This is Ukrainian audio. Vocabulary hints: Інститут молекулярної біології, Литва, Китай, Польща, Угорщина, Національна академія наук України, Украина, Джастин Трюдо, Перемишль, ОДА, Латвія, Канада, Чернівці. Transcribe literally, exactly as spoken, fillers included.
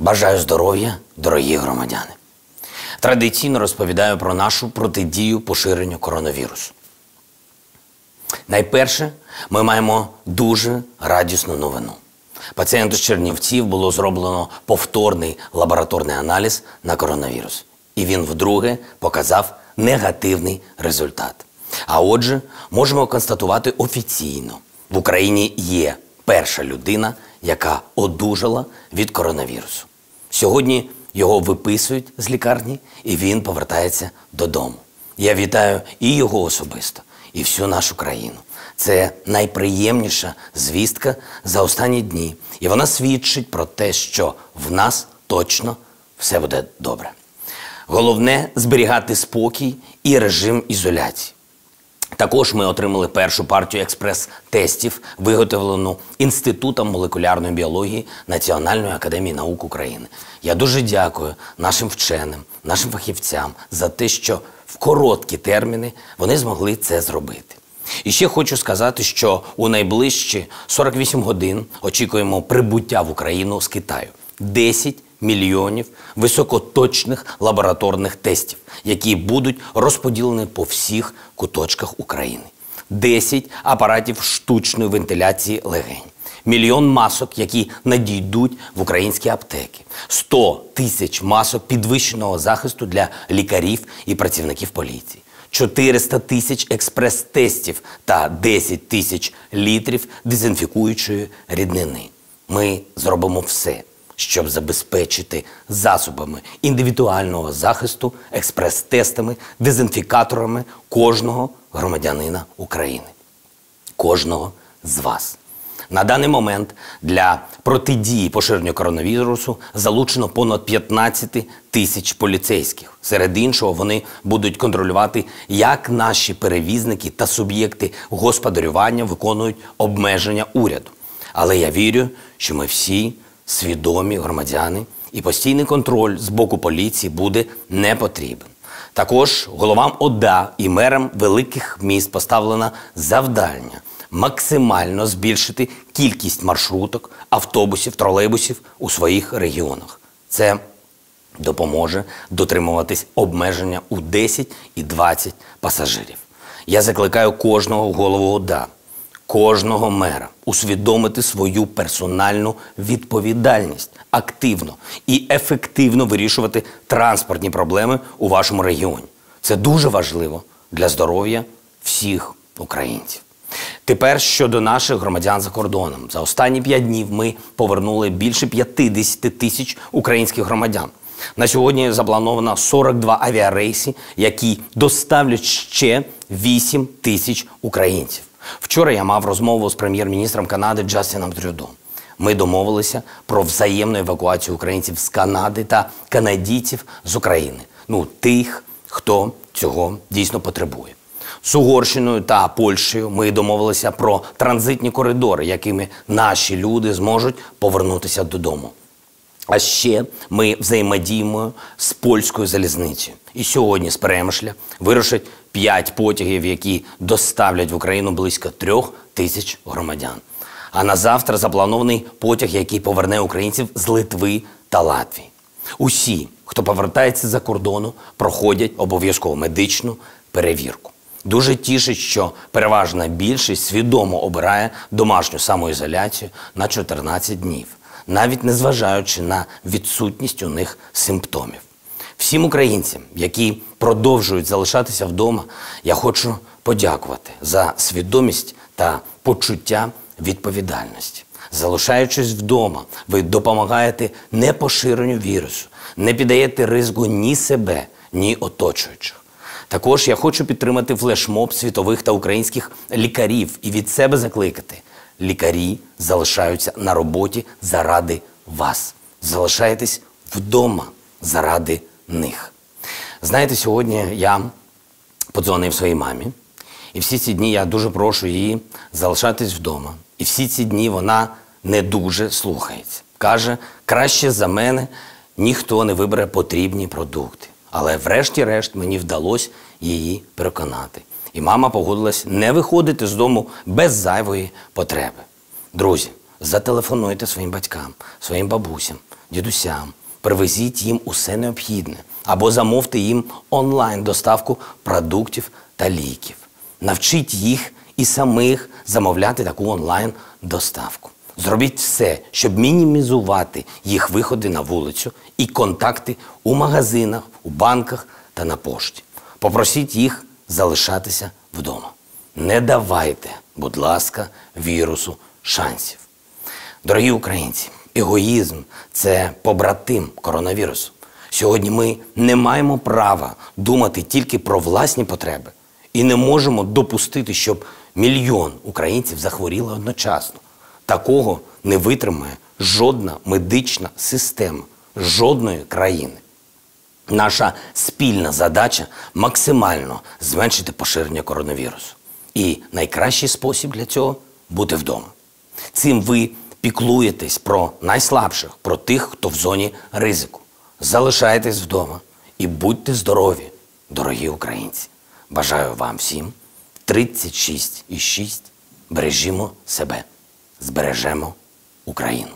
Бажаю здоров'я, дорогі громадяни! Традиційно розповідаю про нашу протидію поширенню коронавірусу. Найперше, ми маємо дуже радісну новину. Пацієнту з Чернівців було зроблено повторний лабораторний аналіз на коронавірус. І він вдруге показав негативний результат. А отже, можемо констатувати офіційно, в Україні є перша людина, яка одужала від коронавірусу. Сьогодні його виписують з лікарні, і він повертається додому. Я вітаю і його особисто, і всю нашу країну. Це найприємніша звістка за останні дні. І вона свідчить про те, що в нас точно все буде добре. Головне – зберігати спокій і режим ізоляції. Також ми отримали першу партію експрес-тестів, виготовлену Інститутом молекулярної біології Національної академії наук України. Я дуже дякую нашим вченим, нашим фахівцям за те, що в короткі терміни вони змогли це зробити. І ще хочу сказати, що у найближчі сорок вісім годин очікуємо прибуття в Україну з Китаю. десять мільйонів високоточних лабораторних тестів, які будуть розподілені по всіх куточках України. десять апаратів штучної вентиляції легень. Мільйон масок, які надійдуть в українські аптеки. сто тисяч масок підвищеного захисту для лікарів і працівників поліції. чотириста тисяч експрес-тестів та десять тисяч літрів дезінфікуючої ріднини. Ми зробимо все, щоб забезпечити засобами індивідуального захисту, експрес-тестами, дезінфікаторами кожного громадянина України. Кожного з вас. На даний момент для протидії поширенню коронавірусу залучено понад п'ятнадцять тисяч поліцейських. Серед іншого, вони будуть контролювати, як наші перевізники та суб'єкти господарювання виконують обмеження уряду. Але я вірю, що ми всі свідомі громадяни, і постійний контроль з боку поліції буде не потрібен. Також головам ОДА і мерам великих міст поставлено завдання максимально збільшити кількість маршруток, автобусів, тролейбусів у своїх регіонах. Це допоможе дотримуватись обмеження у десять і двадцять пасажирів. Я закликаю кожного голову ОДА, кожного мера усвідомити свою персональну відповідальність, активно і ефективно вирішувати транспортні проблеми у вашому регіоні. Це дуже важливо для здоров'я всіх українців. Тепер щодо наших громадян за кордоном. За останні п'ять днів ми повернули більше п'ятдесят тисяч українських громадян. На сьогодні заплановано сорок два авіарейси, які доставлять ще вісім тисяч українців. Вчора я мав розмову з прем'єр-міністром Канади Джастином Трюдо. Ми домовилися про взаємну евакуацію українців з Канади та канадійців з України. Ну, тих, хто цього дійсно потребує. З Угорщиною та Польщею ми домовилися про транзитні коридори, якими наші люди зможуть повернутися додому. А ще ми взаємодіємо з польською залізницею. І сьогодні з Перемишля вирушать п'ять потягів, які доставлять в Україну близько трьох тисяч громадян. А на завтра запланований потяг, який поверне українців з Литви та Латвії. Усі, хто повертається за кордону, проходять обов'язково медичну перевірку. Дуже тішить, що переважна більшість свідомо обирає домашню самоізоляцію на чотирнадцять днів, навіть незважаючи на відсутність у них симптомів. Всім українцям, які продовжують залишатися вдома, я хочу подякувати за свідомість та почуття відповідальності. Залишаючись вдома, ви допомагаєте не поширенню вірусу, не піддаєте ризику ні себе, ні оточуючих. Також я хочу підтримати флешмоб світових та українських лікарів і від себе закликати. Лікарі залишаються на роботі заради вас. Залишайтесь вдома заради них. Знаєте, сьогодні я подзвонив своїй мамі, і всі ці дні я дуже прошу її залишатись вдома. І всі ці дні вона не дуже слухається. Каже, краще за мене ніхто не вибере потрібні продукти. Але врешті-решт мені вдалося її переконати. І мама погодилась не виходити з дому без зайвої потреби. Друзі, зателефонуйте своїм батькам, своїм бабусям, дідусям, привезіть їм усе необхідне, або замовте їм онлайн-доставку продуктів та ліків. Навчіть їх і самих замовляти таку онлайн-доставку. Зробіть все, щоб мінімізувати їх виходи на вулицю і контакти у магазинах, у банках та на пошті. Попросіть їх залишатися вдома. Не давайте, будь ласка, вірусу шансів. Дорогі українці, егоїзм – це побратим коронавірусу. Сьогодні ми не маємо права думати тільки про власні потреби і не можемо допустити, щоб мільйон українців захворіли одночасно. Такого не витримає жодна медична система, жодної країни. Наша спільна задача – максимально зменшити поширення коронавірусу. І найкращий спосіб для цього – бути вдома. Цим ви піклуєтесь про найслабших, про тих, хто в зоні ризику. Залишайтесь вдома і будьте здорові, дорогі українці. Бажаю вам всім тридцять шість і шість. Бережімо себе. Збережемо Україну.